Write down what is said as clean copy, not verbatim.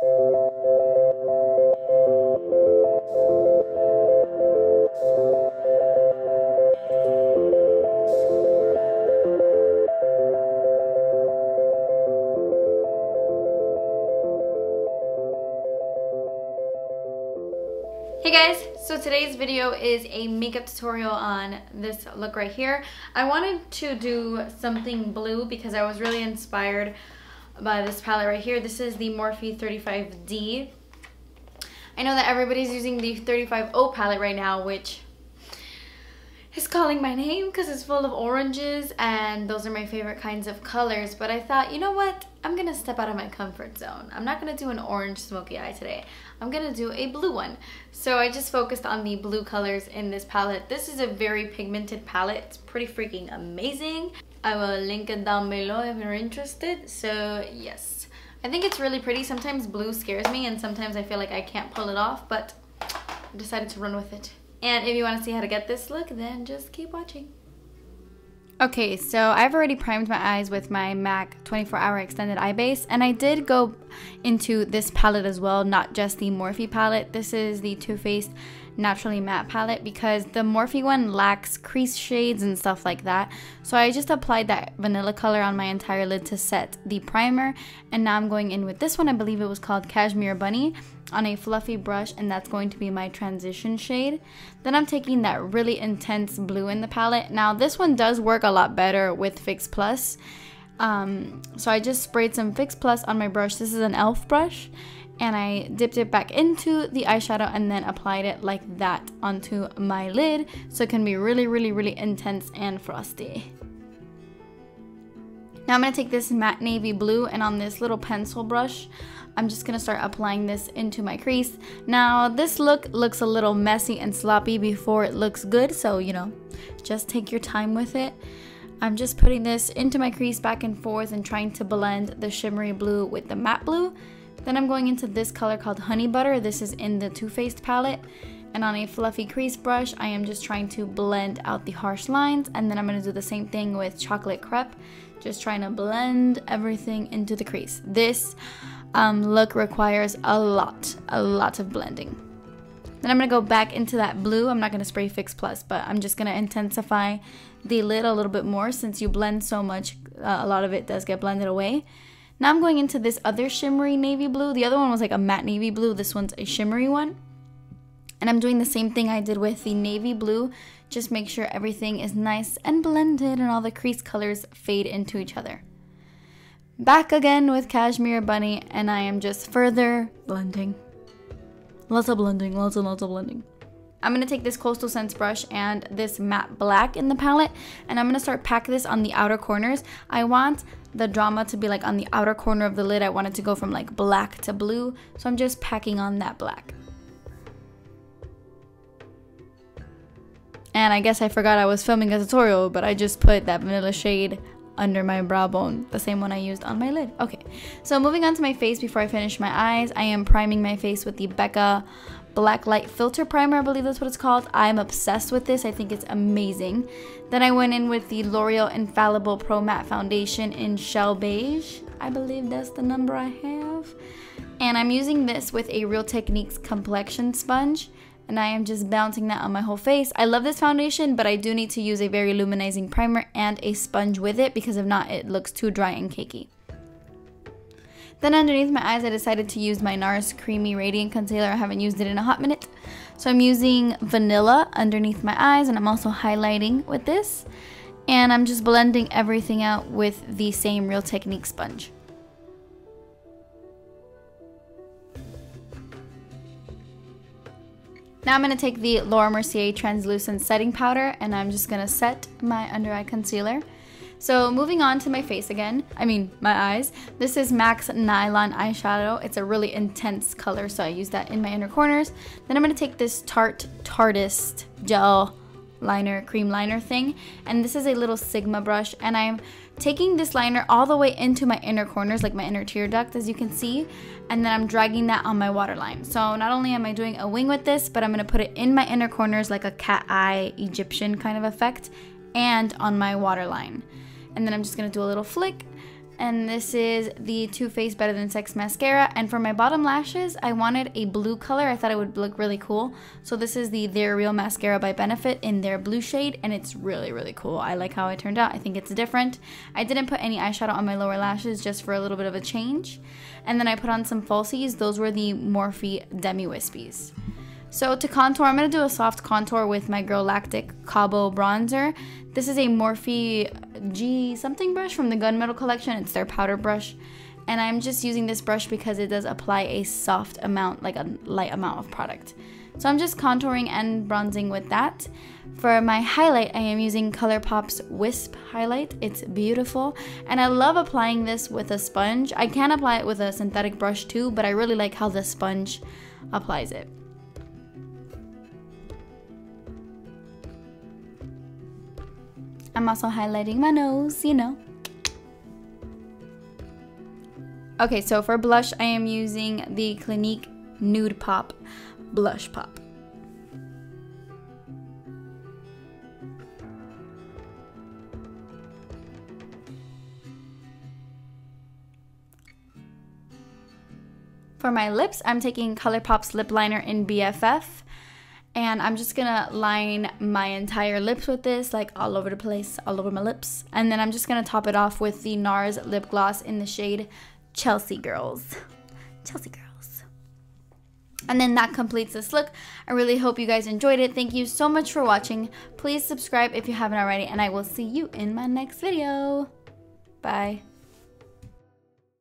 Hey guys, so today's video is a makeup tutorial on this look right here. I wanted to do something blue because I was really inspired by this palette right here. This is the Morphe 35D. I know that everybody's using the 35O palette right now, which is calling my name because it's full of oranges and those are my favorite kinds of colors. But I thought, you know what? I'm gonna step out of my comfort zone. I'm not gonna do an orange smoky eye today. I'm gonna do a blue one. So I just focused on the blue colors in this palette. This is a very pigmented palette. It's pretty freaking amazing. I will link it down below if you're interested. So yes, I think it's really pretty. Sometimes blue scares me and sometimes I feel like I can't pull it off, but I decided to run with it. And if you want to see how to get this look, then just keep watching. Okay, so I've already primed my eyes with my MAC 24 Hour Extended Eye Base, and I did go into this palette as well, not just the Morphe palette. This is the Too Faced Naturally Matte palette because the Morphe one lacks crease shades and stuff like that. So I just applied that vanilla color on my entire lid to set the primer, and now I'm going in with this one. I believe it was called Cashmere Bunny, on a fluffy brush, and that's going to be my transition shade. Then I'm taking that really intense blue in the palette. Now this one does work a lot better with Fix Plus. So I just sprayed some Fix Plus on my brush. This is an E.L.F. brush, and I dipped it back into the eyeshadow and then applied it like that onto my lid, so it can be really intense and frosty. Now I'm going to take this matte navy blue, and on this little pencil brush, I'm just going to start applying this into my crease. Now this look looks a little messy and sloppy before it looks good, so you know, just take your time with it. I'm just putting this into my crease back and forth and trying to blend the shimmery blue with the matte blue. Then I'm going into this color called Honey Butter. This is in the Too Faced palette. And on a fluffy crease brush, I am just trying to blend out the harsh lines. And then I'm going to do the same thing with Chocolate Crepe. Just trying to blend everything into the crease. This look requires a lot of blending. Then I'm going to go back into that blue. I'm not going to spray Fix Plus, but I'm just going to intensify the lid a little bit more. Since you blend so much, a lot of it does get blended away. Now I'm going into this other shimmery navy blue. The other one was like a matte navy blue. This one's a shimmery one. And I'm doing the same thing I did with the navy blue. Just make sure everything is nice and blended and all the crease colors fade into each other. Back again with Cashmere Bunny, and I am just further blending. Lots of blending, lots of blending. I'm going to take this Coastal Scents brush and this matte black in the palette, and I'm going to start packing this on the outer corners. I want the drama to be like on the outer corner of the lid. I want it to go from like black to blue, so I'm just packing on that black. And I guess I forgot I was filming a tutorial, but I just put that vanilla shade under my brow bone, the same one I used on my lid. Okay, so moving on to my face before I finish my eyes, I am priming my face with the Becca Black Light Filter Primer, I believe that's what it's called. I'm obsessed with this. I think it's amazing. Then I went in with the L'Oreal Infallible Pro Matte Foundation in Shell Beige. I believe that's the number I have. And I'm using this with a Real Techniques Complexion Sponge. And I am just bouncing that on my whole face. I love this foundation, but I do need to use a very luminizing primer and a sponge with it, because if not, it looks too dry and cakey. Then underneath my eyes, I decided to use my NARS Creamy Radiant Concealer. I haven't used it in a hot minute. So I'm using vanilla underneath my eyes, and I'm also highlighting with this. And I'm just blending everything out with the same Real Techniques sponge. Now I'm going to take the Laura Mercier Translucent Setting Powder, and I'm just going to set my under eye concealer. So moving on to my face again, my eyes. This is Mac Nylon Eyeshadow. It's a really intense color, so I use that in my inner corners. Then I'm going to take this Tarte Tarteist Gel Liner, Cream Liner thing, and this is a little Sigma brush, and I'm taking this liner all the way into my inner corners, like my inner tear duct, as you can see. And then I'm dragging that on my waterline. So not only am I doing a wing with this, but I'm going to put it in my inner corners like a cat eye Egyptian kind of effect, and on my waterline. And then I'm just going to do a little flick and this is the Too Faced Better Than Sex Mascara. And for my bottom lashes, I wanted a blue color. I thought it would look really cool. So this is the They're Real Mascara by Benefit in their blue shade, and it's really, really cool. I like how it turned out. I think it's different. I didn't put any eyeshadow on my lower lashes just for a little bit of a change. And then I put on some falsies. Those were the Morphe Demi Wispies. So to contour, I'm going to do a soft contour with my Girlactik Cabo Bronzer. This is a Morphe G something brush from the Gunmetal collection. It's their powder brush. And I'm just using this brush because it does apply a soft amount, like a light amount of product. So I'm just contouring and bronzing with that. For my highlight, I am using ColourPop's Wisp highlight. It's beautiful. And I love applying this with a sponge. I can apply it with a synthetic brush too, but I really like how the sponge applies it. I'm also highlighting my nose, you know. Okay, so for blush, I am using the Clinique Nude Pop Blush Pop. For my lips, I'm taking ColourPop's lip liner in BFF. And I'm just gonna line my entire lips with this, like all over the place, all over my lips. And then I'm just gonna top it off with the NARS lip gloss in the shade Chelsea Girls. Chelsea Girls. And then that completes this look. I really hope you guys enjoyed it. Thank you so much for watching. Please subscribe if you haven't already, and I will see you in my next video. Bye.